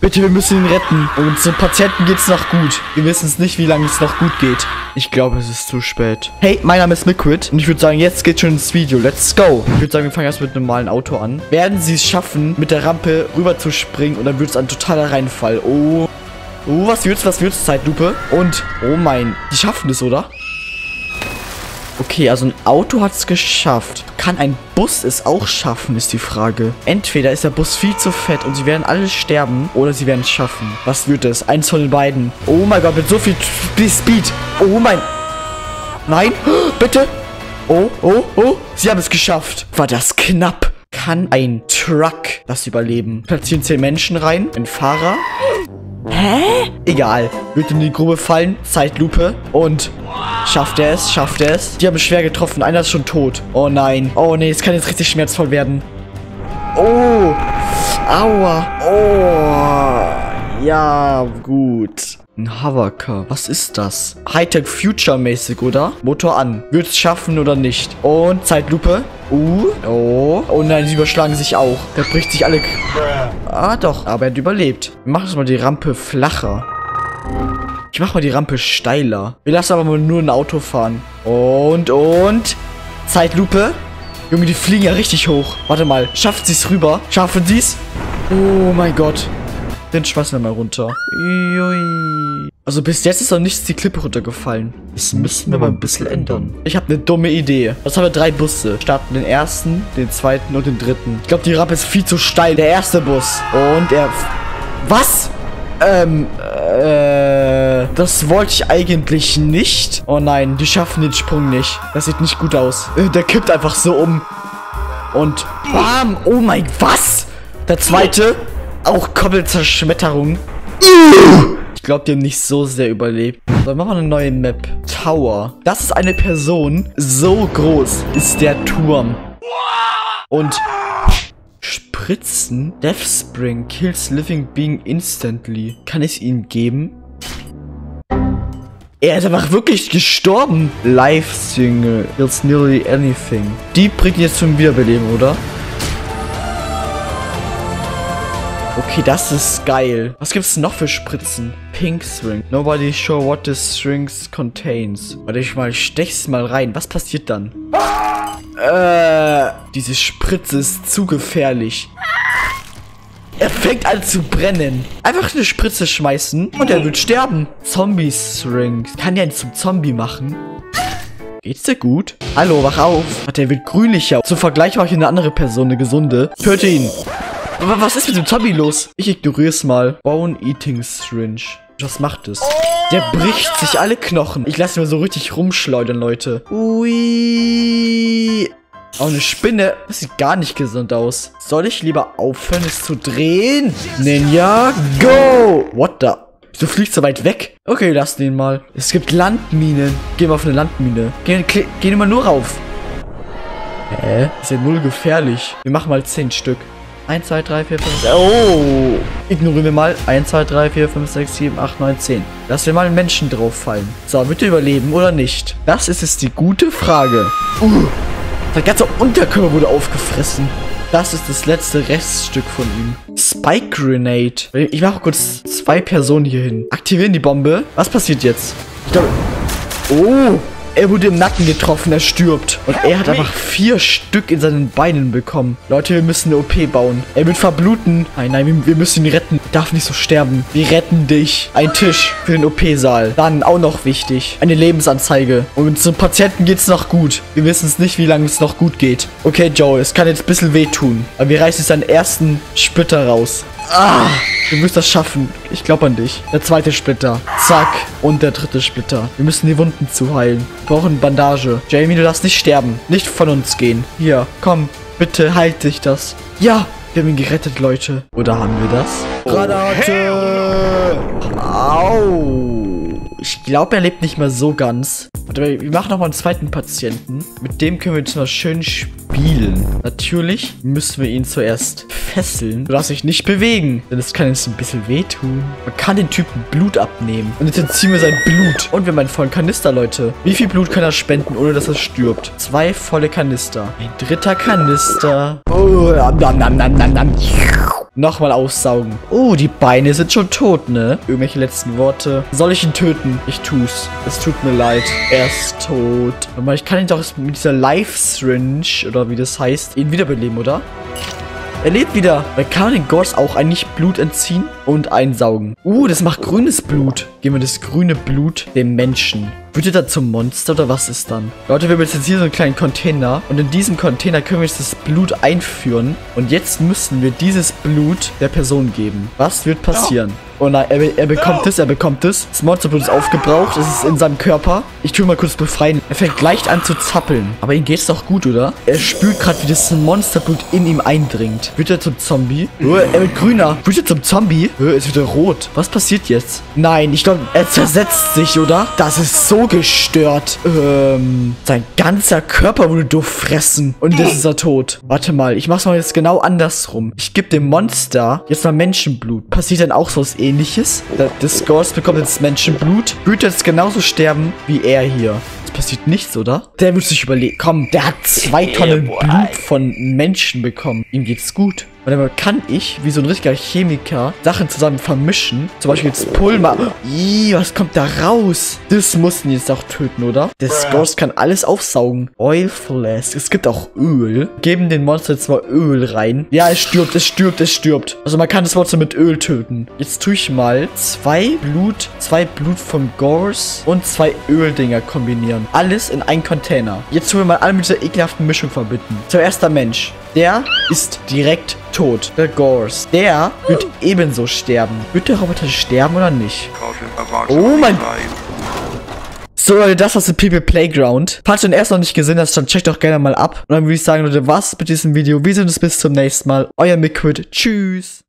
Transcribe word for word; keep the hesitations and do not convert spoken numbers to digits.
Bitte, wir müssen ihn retten. Unseren Patienten geht's noch gut. Wir wissen es nicht, wie lange es noch gut geht. Ich glaube, es ist zu spät. Hey, mein Name ist Miquid. Und ich würde sagen, jetzt geht's schon ins Video. Let's go. Ich würde sagen, wir fangen erst mit einem normalen Auto an. Werden sie es schaffen, mit der Rampe rüber zu springen? Und dann wird es ein totaler Reinfall. Oh. Oh, was wird's? Was wird's? Zeitlupe. Und, oh mein. Die schaffen es, oder? Okay, also ein Auto hat es geschafft. Kann ein Bus es auch schaffen, ist die Frage. Entweder ist der Bus viel zu fett und sie werden alle sterben, oder sie werden es schaffen. Was wird es? Eins von den beiden. Oh mein Gott, mit so viel Speed. Oh mein... Nein, bitte. Oh, oh, oh. Sie haben es geschafft. War das knapp. Kann ein Truck das überleben? Platzieren zehn Menschen rein. Ein Fahrer. Hä? Egal. Wird in die Grube fallen. Zeitlupe. Und... Schafft er es? Schafft er es? Die haben schwer getroffen. Einer ist schon tot. Oh nein. Oh nee, es kann jetzt richtig schmerzvoll werden. Oh. Aua. Oh. Ja, gut. Ein Hovercar. Was ist das? Hightech Future-mäßig, oder? Motor an. Wird es schaffen oder nicht? Und Zeitlupe. Uh. Oh. Oh nein, sie überschlagen sich auch. Da bricht sich alle... Ah, doch. Aber er hat überlebt. Wir machen jetzt mal die Rampe flacher. Ich mache mal die Rampe steiler. Wir lassen aber mal nur ein Auto fahren. Und, und. Zeitlupe. Junge, die fliegen ja richtig hoch. Warte mal. Schafft sie es rüber? Schaffen sie es? Oh mein Gott. Den schmeißen wir mal runter. Ui. Also bis jetzt ist noch nichts die Klippe runtergefallen. Das müssen wir mal ein bisschen ändern. Ich habe eine dumme Idee. Jetzt haben wir drei Busse. Starten den ersten, den zweiten und den dritten. Ich glaube, die Rampe ist viel zu steil. Der erste Bus. Und er... Was? Ähm, äh, das wollte ich eigentlich nicht. Oh nein, die schaffen den Sprung nicht. Das sieht nicht gut aus. Der kippt einfach so um. Und bam, oh mein, was? Der zweite, auch Koppelzerschmetterung. Ich glaube, die haben nicht so sehr überlebt. So, machen wir eine neue Map. Tower. Das ist eine Person. So groß ist der Turm. Und... Spritzen? Death Spring kills living being instantly. Kann ich es ihm geben? Er ist einfach wirklich gestorben. Life Single kills nearly anything. Die bringt jetzt zum Wiederbeleben, oder? Okay, das ist geil. Was gibt's noch für Spritzen? Pink String. Nobody sure what this strings contains. Warte, ich mal, stech's mal rein. Was passiert dann? Äh, diese Spritze ist zu gefährlich. Er fängt an zu brennen. Einfach eine Spritze schmeißen und er wird sterben. Zombie String. Kann der ihn zum Zombie machen? Geht's dir gut? Hallo, wach auf. Ach, der wird grünlicher. Zum Vergleich war ich eine andere Person, eine gesunde. Töte ihn. Aber was ist mit dem Zombie los? Ich ignoriere es mal. Bone Eating Syringe. Was macht es? Der bricht sich alle Knochen. Ich lasse ihn so richtig rumschleudern, Leute. Ui. Oh, eine Spinne. Das sieht gar nicht gesund aus. Soll ich lieber aufhören, es zu drehen? Ninja, go! What the? Du fliegst so weit weg. Okay, lass den mal. Es gibt Landminen. Gehen wir auf eine Landmine. Gehen, gehen immer nur rauf. Hä? Ist ja null gefährlich. Wir machen mal zehn Stück. eins, zwei, drei, vier, fünf, sechs. Oh! Ignorieren wir mal. eins, zwei, drei, vier, fünf, sechs, sieben, acht, neun, zehn. Lass wir mal einen Menschen drauf fallen. So, wird er überleben oder nicht? Das ist jetzt die gute Frage. Uh! Der ganze Unterkörper wurde aufgefressen. Das ist das letzte Reststück von ihm. Spike Grenade. Ich mache kurz zwei Personen hier hin. Aktivieren die Bombe. Was passiert jetzt? Ich glaube. Oh! Er wurde im Nacken getroffen, er stirbt. Und er hat einfach vier Stück in seinen Beinen bekommen. Leute, wir müssen eine O P bauen. Er wird verbluten. Nein, nein, wir müssen ihn retten. Er darf nicht so sterben. Wir retten dich. Ein Tisch für den O P-Saal. Dann auch noch wichtig. Eine Lebensanzeige. Und unseren Patienten geht's noch gut. Wir wissen es nicht, wie lange es noch gut geht. Okay, Joe, es kann jetzt ein bisschen wehtun. Aber wir reißen jetzt einen ersten Splitter raus. Ah, wir müssen das schaffen. Ich glaube an dich. Der zweite Splitter. Zack. Und der dritte Splitter. Wir müssen die Wunden zuheilen. Wir brauchen Bandage. Jamie, du darfst nicht sterben. Nicht von uns gehen. Hier, komm. Bitte, halt dich das. Ja, wir haben ihn gerettet, Leute. Oder haben wir das? Oh, Granate! Au. Ich glaube, er lebt nicht mehr so ganz. Warte, wir machen nochmal einen zweiten Patienten. Mit dem können wir jetzt noch schön spielen. spielen. Natürlich müssen wir ihn zuerst fesseln. Du darfst dich nicht bewegen, denn es kann jetzt ein bisschen wehtun. Man kann den Typen Blut abnehmen. Und jetzt entziehen wir sein Blut. Und wir meinen vollen Kanister, Leute. Wie viel Blut kann er spenden, ohne dass er stirbt? Zwei volle Kanister. Ein dritter Kanister. Oh, nam, nam, nam, nam, nam. Nochmal aussaugen. Oh, die Beine sind schon tot, ne? Irgendwelche letzten Worte. Soll ich ihn töten? Ich tu's. Es tut mir leid. Er ist tot. Aber ich kann ihn doch mit dieser Life-Syringe, oder wie das heißt, ihn wiederbeleben, oder? Er lebt wieder. Weil kann man den Gors auch eigentlich Blut entziehen und einsaugen? Uh, das macht grünes Blut. Geben wir das grüne Blut dem Menschen. Wird er dann zum Monster oder was ist dann? Leute, wir haben jetzt hier so einen kleinen Container. Und in diesem Container können wir jetzt das Blut einführen. Und jetzt müssen wir dieses Blut der Person geben. Was wird passieren? Oh nein, er, er bekommt es, er bekommt es. Das Monsterblut ist aufgebraucht, es ist in seinem Körper. Ich tue ihn mal kurz befreien. Er fängt leicht an zu zappeln. Aber ihm geht's doch gut, oder? Er spürt gerade, wie das Monsterblut in ihm eindringt. Wird er zum Zombie? Oh, er wird grüner. Wird er zum Zombie? Oh, er ist wieder rot. Was passiert jetzt? Nein, ich glaube, er zersetzt sich, oder? Das ist so gestört. Ähm, sein ganzer Körper wurde durchfressen. Und jetzt ist er tot. Warte mal, ich mach's mal jetzt genau andersrum. Ich gebe dem Monster jetzt mal Menschenblut. Passiert dann auch so was Ähnliches? Das Ghost bekommt jetzt Menschenblut. Würde jetzt genauso sterben wie er hier. Passiert nichts, oder? Der muss sich überlegen. Komm, der hat zwei Tonnen Blut von Menschen bekommen. Ihm geht's gut. Und dann kann ich, wie so ein richtiger Chemiker, Sachen zusammen vermischen. Zum Beispiel jetzt Pulver. Ih, was kommt da raus? Das muss ihn jetzt auch töten, oder? Der Ghost kann alles aufsaugen. Oil Flask. Es gibt auch Öl. Geben den Monster jetzt mal Öl rein. Ja, es stirbt, es stirbt, es stirbt. Also man kann das Monster mit Öl töten. Jetzt tue ich mal zwei Blut, zwei Blut vom Ghost und zwei Öldinger kombinieren. Alles in einen Container. Jetzt tun wir mal alle mit dieser ekelhaften Mischung verbinden. Zuerst der Mensch. Der ist direkt tot. Der Gors. Der wird ebenso sterben. Wird der Roboter sterben oder nicht? Oh mein Gott. So Leute, das war's mit People Playground. Falls du den ersten noch nicht gesehen hast, dann checkt doch gerne mal ab. Und dann würde ich sagen, Leute, was mit diesem Video. Wir sehen uns bis zum nächsten Mal. Euer Miquid. Tschüss.